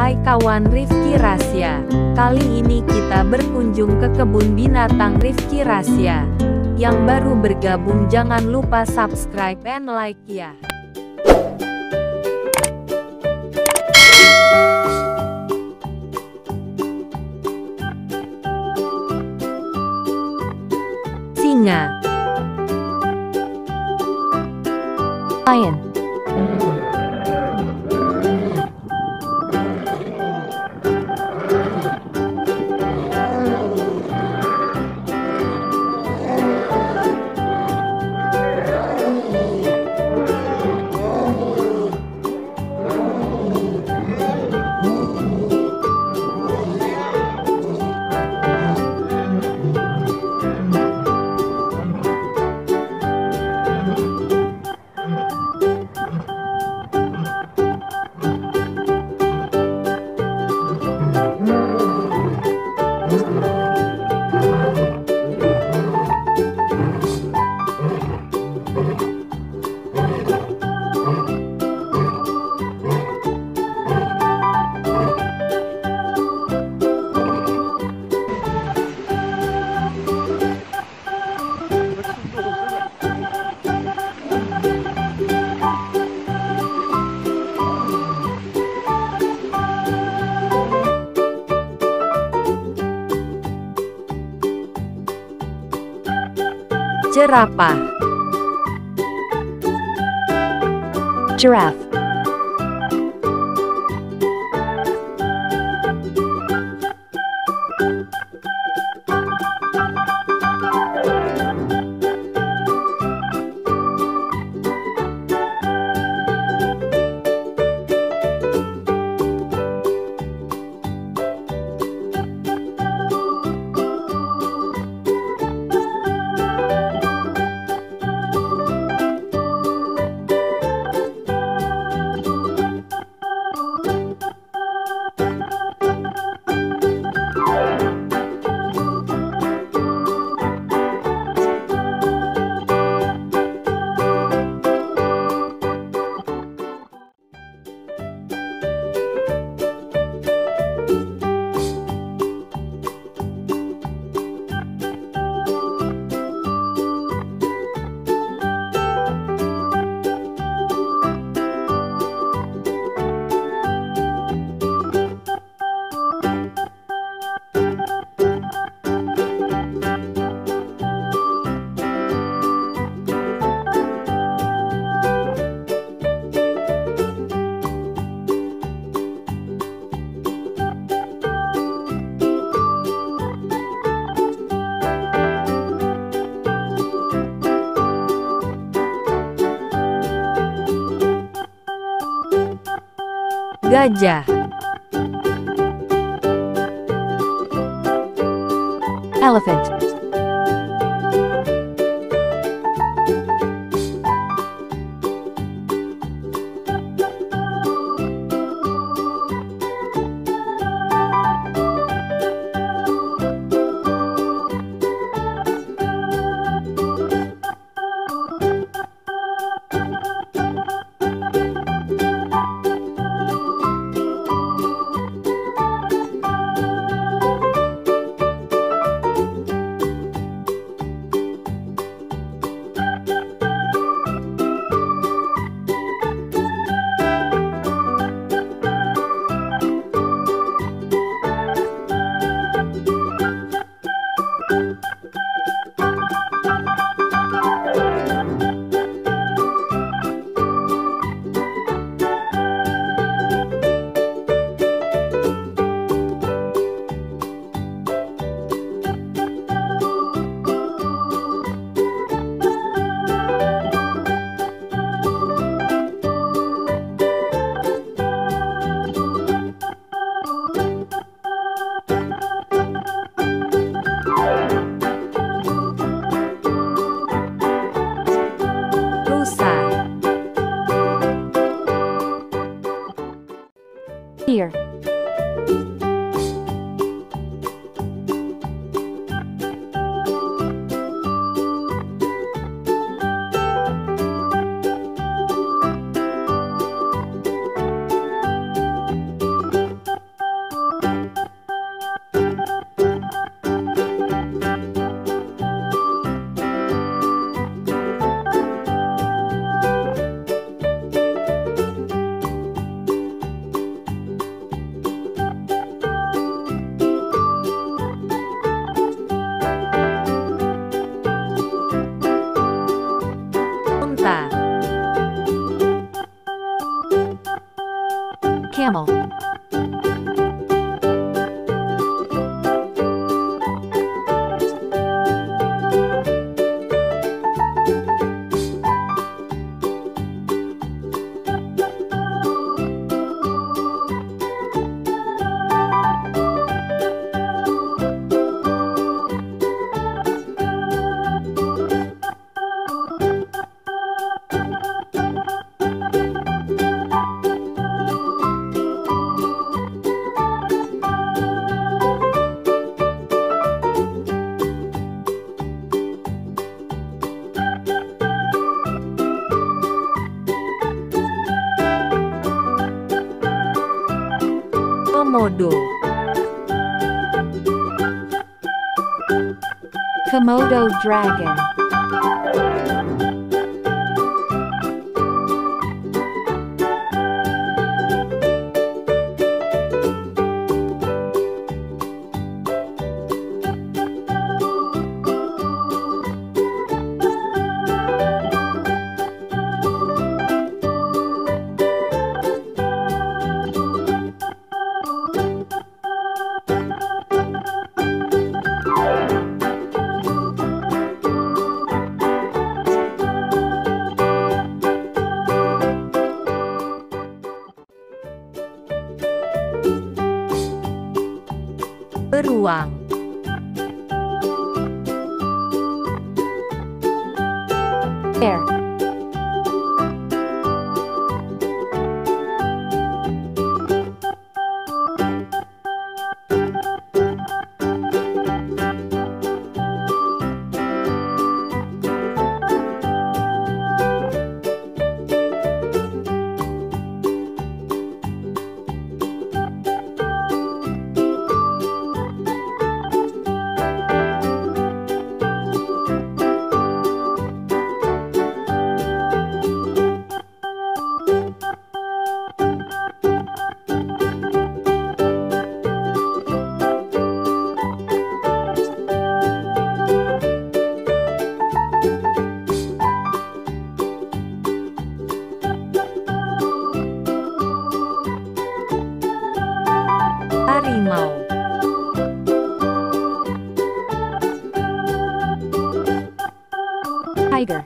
Hai kawan Rifki Rasya, kali ini kita berkunjung ke kebun binatang Rifki Rasya. Yang baru bergabung jangan lupa subscribe and like ya. Singa, Lion, Giraffe, Gajah, Elephant, Deer, Komodo. Komodo dragon. Beruang. Bear. Harimau. Tiger.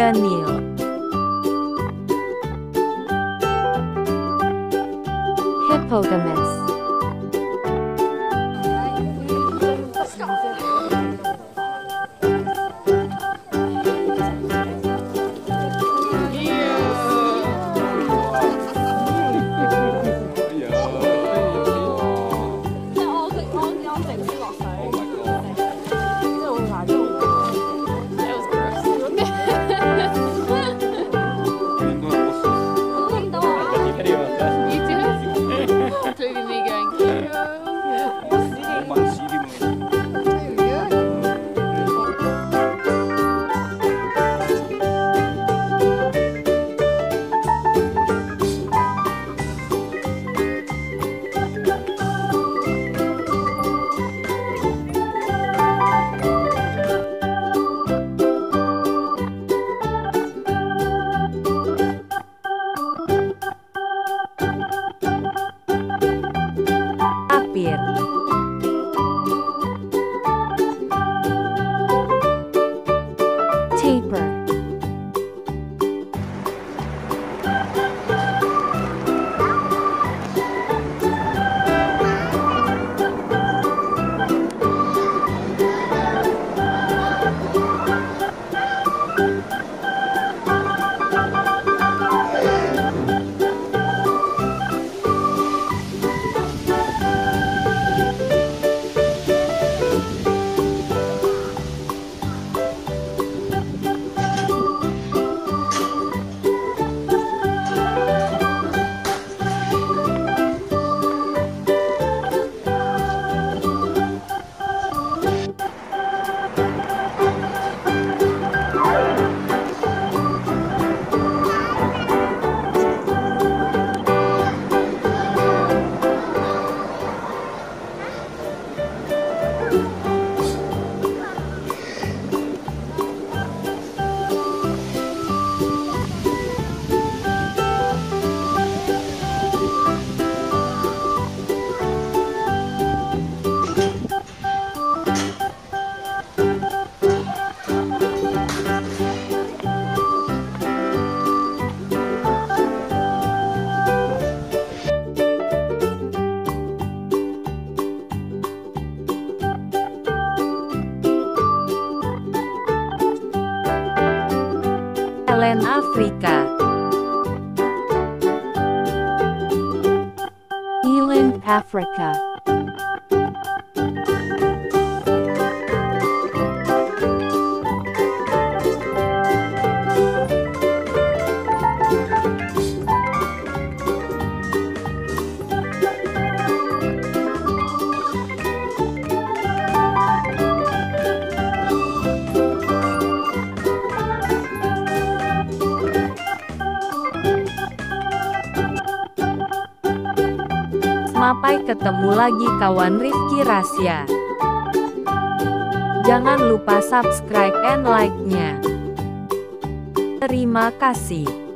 Daniel. Hippopotamus. Including me. Swaziland, Africa. Eland, Africa. Sampai ketemu lagi kawan Rifki Rasya. Jangan lupa subscribe and like-nya. Terima kasih.